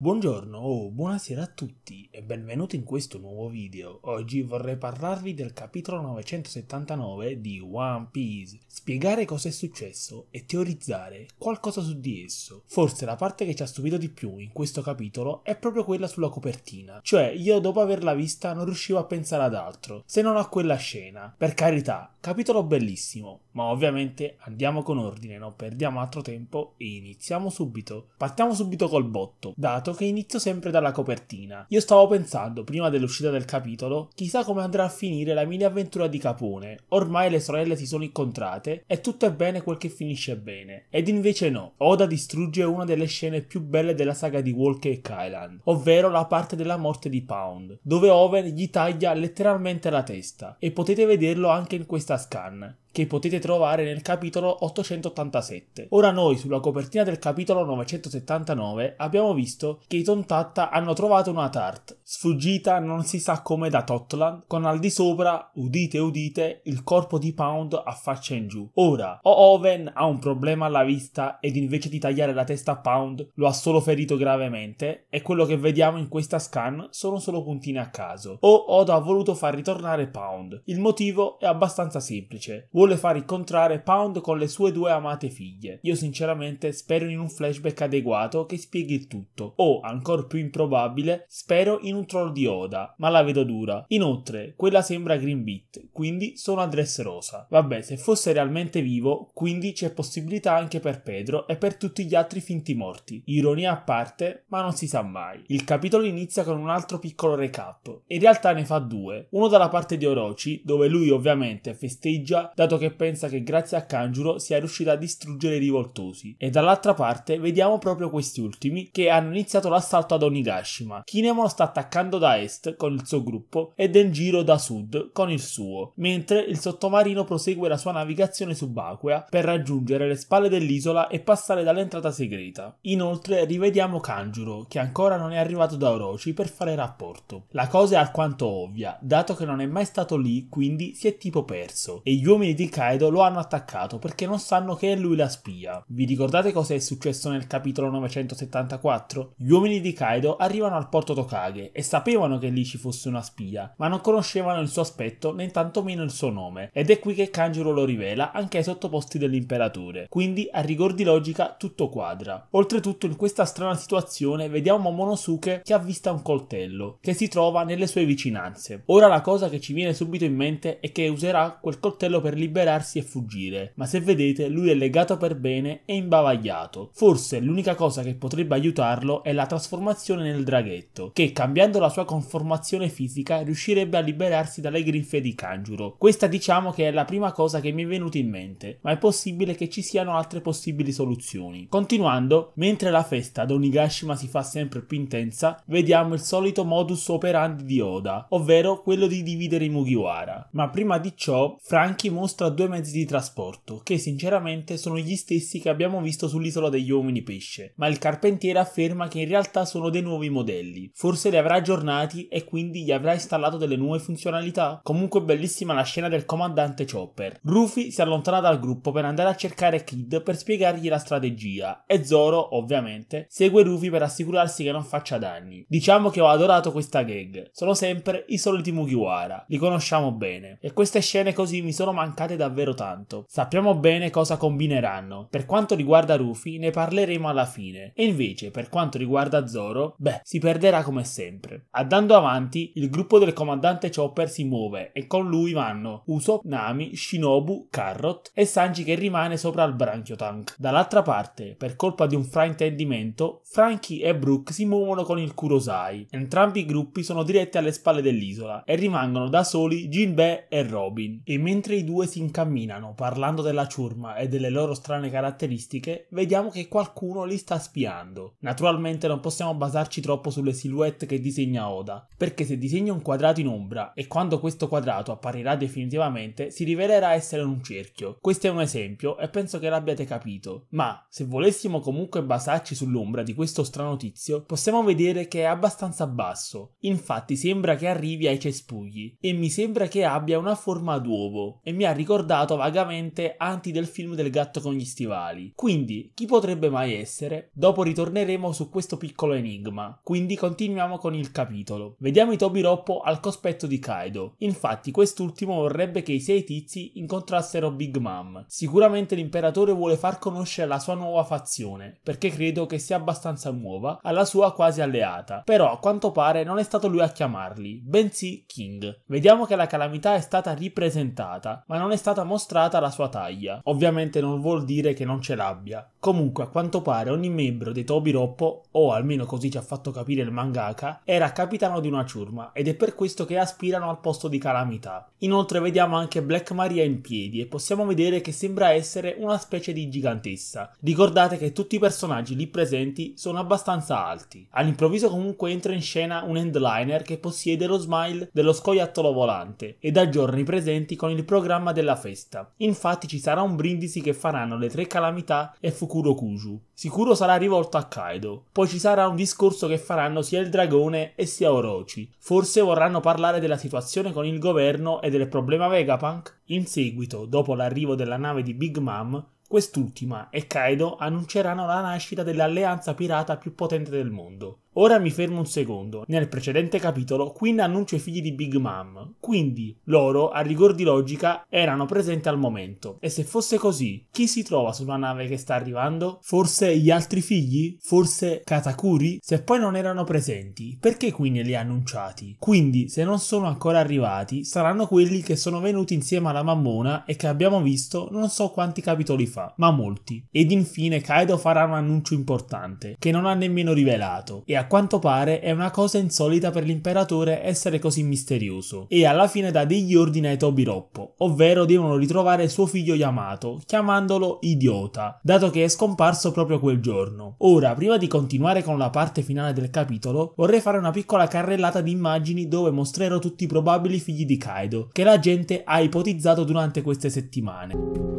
Buongiorno o buonasera a tutti e benvenuti in questo nuovo video. Oggi vorrei parlarvi del capitolo 979 di One Piece, spiegare cosa è successo e teorizzare qualcosa su di esso. Forse la parte che ci ha stupito di più in questo capitolo è proprio quella sulla copertina, cioè io dopo averla vista non riuscivo a pensare ad altro, se non a quella scena. Per carità, capitolo bellissimo, ma ovviamente andiamo con ordine, non perdiamo altro tempo e iniziamo subito. Partiamo subito col botto, dato che inizio sempre dalla copertina. Io stavo pensando, prima dell'uscita del capitolo, chissà come andrà a finire la mini avventura di Capone. Ormai le sorelle si sono incontrate e tutto è bene quel che finisce bene. Ed invece no, Oda distrugge una delle scene più belle della saga di Walker e Kylan, ovvero la parte della morte di Pound, dove Oven gli taglia letteralmente la testa, e potete vederlo anche in questa scan che potete trovare nel capitolo 887. Ora noi sulla copertina del capitolo 979 abbiamo visto che i Tontatta hanno trovato una tart, sfuggita non si sa come da Totland, con al di sopra, udite udite, il corpo di Pound a faccia in giù. Ora, o Oven ha un problema alla vista ed invece di tagliare la testa a Pound lo ha solo ferito gravemente e quello che vediamo in questa scan sono solo puntini a caso, o Oda ha voluto far ritornare Pound. Il motivo è abbastanza semplice, vuole far incontrare Pound con le sue due amate figlie. Io sinceramente spero in un flashback adeguato che spieghi il tutto, o ancora più improbabile, spero in un troll di Oda, ma la vedo dura. Inoltre, quella sembra Green Beat, quindi sono a Dressrosa. Vabbè, se fosse realmente vivo, quindi c'è possibilità anche per Pedro e per tutti gli altri finti morti. Ironia a parte, ma non si sa mai. Il capitolo inizia con un altro piccolo recap, in realtà ne fa due, uno dalla parte di Orochi, dove lui ovviamente festeggia da che pensa che grazie a Kanjuro sia riuscita a distruggere i rivoltosi, e dall'altra parte vediamo proprio questi ultimi che hanno iniziato l'assalto ad Onigashima. Kinemon sta attaccando da est con il suo gruppo e Denjiro da sud con il suo, mentre il sottomarino prosegue la sua navigazione subacquea per raggiungere le spalle dell'isola e passare dall'entrata segreta. Inoltre rivediamo Kanjuro che ancora non è arrivato da Orochi per fare rapporto. La cosa è alquanto ovvia, dato che non è mai stato lì, quindi si è tipo perso e gli uomini di Kaido lo hanno attaccato perché non sanno che è lui la spia. Vi ricordate cosa è successo nel capitolo 974? Gli uomini di Kaido arrivano al porto Tokage e sapevano che lì ci fosse una spia, ma non conoscevano il suo aspetto né tantomeno il suo nome, ed è qui che Kanjuro lo rivela anche ai sottoposti dell'imperatore, quindi a rigor di logica tutto quadra. Oltretutto in questa strana situazione vediamo Momonosuke che avvista un coltello che si trova nelle sue vicinanze. Ora la cosa che ci viene subito in mente è che userà quel coltello per liberarsi e fuggire, ma se vedete lui è legato per bene e imbavagliato. Forse l'unica cosa che potrebbe aiutarlo è la trasformazione nel draghetto, che cambiando la sua conformazione fisica riuscirebbe a liberarsi dalle grinfie di Kanjuro. Questa diciamo che è la prima cosa che mi è venuta in mente, ma è possibile che ci siano altre possibili soluzioni. Continuando, mentre la festa ad Onigashima si fa sempre più intensa, vediamo il solito modus operandi di Oda, ovvero quello di dividere i Mugiwara. Ma prima di ciò, Franky mostra due mezzi di trasporto che sinceramente sono gli stessi che abbiamo visto sull'isola degli uomini pesce, ma il carpentiere afferma che in realtà sono dei nuovi modelli, forse li avrà aggiornati e quindi gli avrà installato delle nuove funzionalità. Comunque bellissima la scena del comandante Chopper. Rufy si allontana dal gruppo per andare a cercare Kid per spiegargli la strategia e Zoro ovviamente segue Rufy per assicurarsi che non faccia danni. Diciamo che ho adorato questa gag, sono sempre i soliti Mugiwara, li conosciamo bene e queste scene così mi sono mancate davvero tanto. Sappiamo bene cosa combineranno. Per quanto riguarda Rufy ne parleremo alla fine, e invece per quanto riguarda Zoro, si perderà come sempre. Andando avanti, il gruppo del comandante Chopper si muove e con lui vanno Usopp, Nami, Shinobu, Carrot e Sanji che rimane sopra al branchio tank. Dall'altra parte, per colpa di un fraintendimento, Franky e Brook si muovono con il Kurosai. Entrambi i gruppi sono diretti alle spalle dell'isola e rimangono da soli Jinbe e Robin. E mentre i due si incamminano parlando della ciurma e delle loro strane caratteristiche, vediamo che qualcuno li sta spiando. Naturalmente non possiamo basarci troppo sulle silhouette che disegna Oda, perché se disegna un quadrato in ombra e quando questo quadrato apparirà definitivamente si rivelerà essere un cerchio. Questo è un esempio e penso che l'abbiate capito, ma se volessimo comunque basarci sull'ombra di questo strano tizio possiamo vedere che è abbastanza basso, infatti sembra che arrivi ai cespugli e mi sembra che abbia una forma d'uovo e mi ha ricordato ricordato vagamente anti del film del gatto con gli stivali. Quindi, chi potrebbe mai essere? Dopo ritorneremo su questo piccolo enigma, quindi continuiamo con il capitolo. Vediamo i Tobi Roppo al cospetto di Kaido. Infatti quest'ultimo vorrebbe che i sei tizi incontrassero Big Mom. Sicuramente l'imperatore vuole far conoscere la sua nuova fazione, perché credo che sia abbastanza nuova, alla sua quasi alleata. Però a quanto pare non è stato lui a chiamarli, bensì King. Vediamo che la calamità è stata ripresentata, ma non è stata mostrata la sua taglia. Ovviamente non vuol dire che non ce l'abbia. Comunque, a quanto pare ogni membro dei Tobi Roppo, o almeno così ci ha fatto capire il mangaka, era capitano di una ciurma ed è per questo che aspirano al posto di calamità. Inoltre vediamo anche Black Maria in piedi e possiamo vedere che sembra essere una specie di gigantessa. Ricordate che tutti i personaggi lì presenti sono abbastanza alti. All'improvviso comunque entra in scena un endliner che possiede lo smile dello scoiattolo volante ed aggiorna i presenti con il programma della festa. Infatti ci sarà un brindisi che faranno le tre calamità e Kurokuju. Sicuro sarà rivolto a Kaido. Poi ci sarà un discorso che faranno sia il dragone e sia Orochi. Forse vorranno parlare della situazione con il governo e del problema Vegapunk? In seguito, dopo l'arrivo della nave di Big Mom, quest'ultima e Kaido annunceranno la nascita dell'alleanza pirata più potente del mondo. Ora mi fermo un secondo. Nel precedente capitolo Queen annuncia i figli di Big Mom, quindi loro, a rigor di logica, erano presenti al momento. E se fosse così, chi si trova sulla nave che sta arrivando? Forse gli altri figli? Forse Katakuri? Se poi non erano presenti, perché Queen li ha annunciati? Quindi, se non sono ancora arrivati, saranno quelli che sono venuti insieme alla mammona e che abbiamo visto non so quanti capitoli fa, ma molti. Ed infine Kaido farà un annuncio importante, che non ha nemmeno rivelato, e a quanto pare è una cosa insolita per l'imperatore essere così misterioso, e alla fine dà degli ordini ai Tobi Roppo, ovvero devono ritrovare suo figlio Yamato, chiamandolo idiota, dato che è scomparso proprio quel giorno. Ora, prima di continuare con la parte finale del capitolo, vorrei fare una piccola carrellata di immagini dove mostrerò tutti i probabili figli di Kaido, che la gente ha ipotizzato durante queste settimane.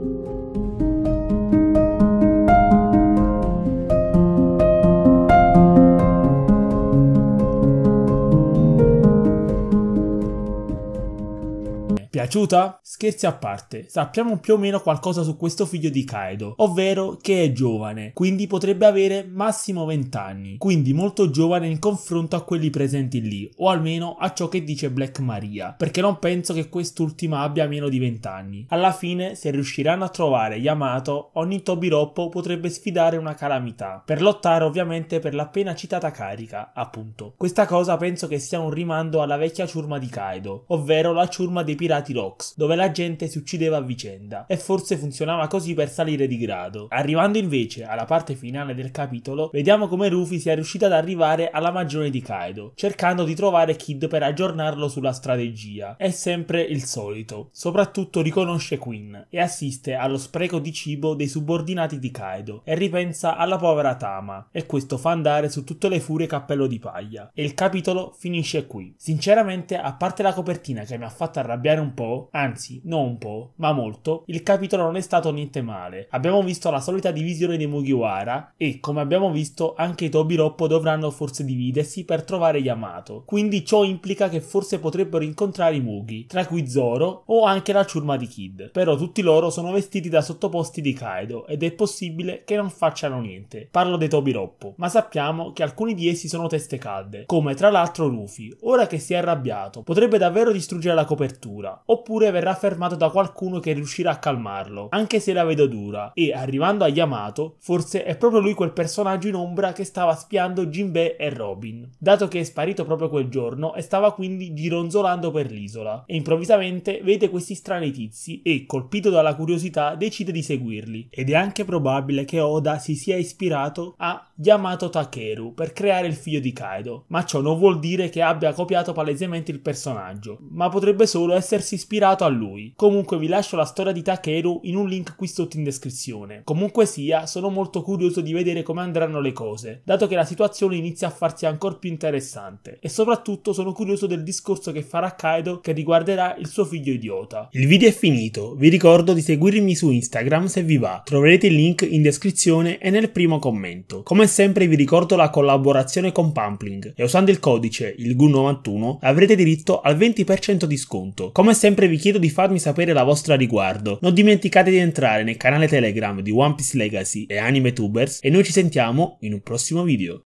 Piaciuta? Scherzi a parte, sappiamo più o meno qualcosa su questo figlio di Kaido, ovvero che è giovane, quindi potrebbe avere massimo 20 anni, quindi molto giovane in confronto a quelli presenti lì, o almeno a ciò che dice Black Maria, perché non penso che quest'ultima abbia meno di 20 anni. Alla fine, se riusciranno a trovare Yamato, ogni Tobi Roppo potrebbe sfidare una calamità, per lottare ovviamente per l'appena citata carica, appunto. Questa cosa penso che sia un rimando alla vecchia ciurma di Kaido, ovvero la ciurma dei pirati Rocks, dove la gente si uccideva a vicenda e forse funzionava così per salire di grado. Arrivando invece alla parte finale del capitolo, vediamo come Rufy sia riuscita ad arrivare alla magione di Kaido, cercando di trovare Kid per aggiornarlo sulla strategia. È sempre il solito, soprattutto riconosce Queen e assiste allo spreco di cibo dei subordinati di Kaido e ripensa alla povera Tama, e questo fa andare su tutte le furie Cappello di Paglia. E il capitolo finisce qui. Sinceramente, a parte la copertina che mi ha fatto arrabbiare un po', anzi non un po', ma molto, il capitolo non è stato niente male. Abbiamo visto la solita divisione dei Mugiwara e, come abbiamo visto, anche i Tobi Roppo dovranno forse dividersi per trovare Yamato, quindi ciò implica che forse potrebbero incontrare i Mugi, tra cui Zoro o anche la ciurma di Kid. Però tutti loro sono vestiti da sottoposti di Kaido ed è possibile che non facciano niente. Parlo dei Tobi Roppo, ma sappiamo che alcuni di essi sono teste calde, come tra l'altro Rufy. Ora che si è arrabbiato, potrebbe davvero distruggere la copertura, oppure verrà fermato da qualcuno che riuscirà a calmarlo, anche se la vedo dura. E arrivando a Yamato, forse è proprio lui quel personaggio in ombra che stava spiando Jinbe e Robin, dato che è sparito proprio quel giorno e stava quindi gironzolando per l'isola, e improvvisamente vede questi strani tizi e, colpito dalla curiosità, decide di seguirli. Ed è anche probabile che Oda si sia ispirato a Yamato Takeru per creare il figlio di Kaido, ma ciò non vuol dire che abbia copiato palesemente il personaggio, ma potrebbe solo essersi ispirato a lui. Comunque vi lascio la storia di Takeru in un link qui sotto in descrizione. Comunque sia, sono molto curioso di vedere come andranno le cose, dato che la situazione inizia a farsi ancora più interessante, e soprattutto sono curioso del discorso che farà Kaido che riguarderà il suo figlio idiota. Il video è finito, vi ricordo di seguirmi su Instagram se vi va, troverete il link in descrizione e nel primo commento. Come sempre vi ricordo la collaborazione con Pumpling, e usando il codice il GU91 avrete diritto al 20% di sconto. Come sempre sempre vi chiedo di farmi sapere la vostra a riguardo. Non dimenticate di entrare nel canale Telegram di One Piece Legacy e Anime Tubers e noi ci sentiamo in un prossimo video.